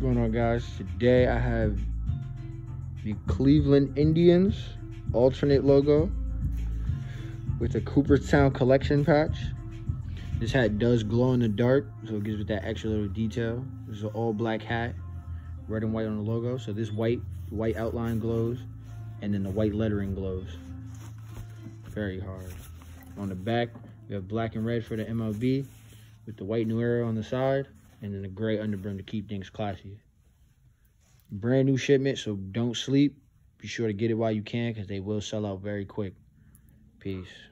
What's going on, guys? Today I have the Cleveland Indians alternate logo with a Cooperstown Collection patch. This hat does glow in the dark, so it gives it that extra little detail. This is an all black hat, red and white on the logo. So this white outline glows, and then the white lettering glows very hard. On the back, we have black and red for the MLB with the white New Era on the side, and then the gray underbrim to keep things classy. Brand new shipment, so don't sleep. Be sure to get it while you can, because they will sell out very quick. Peace.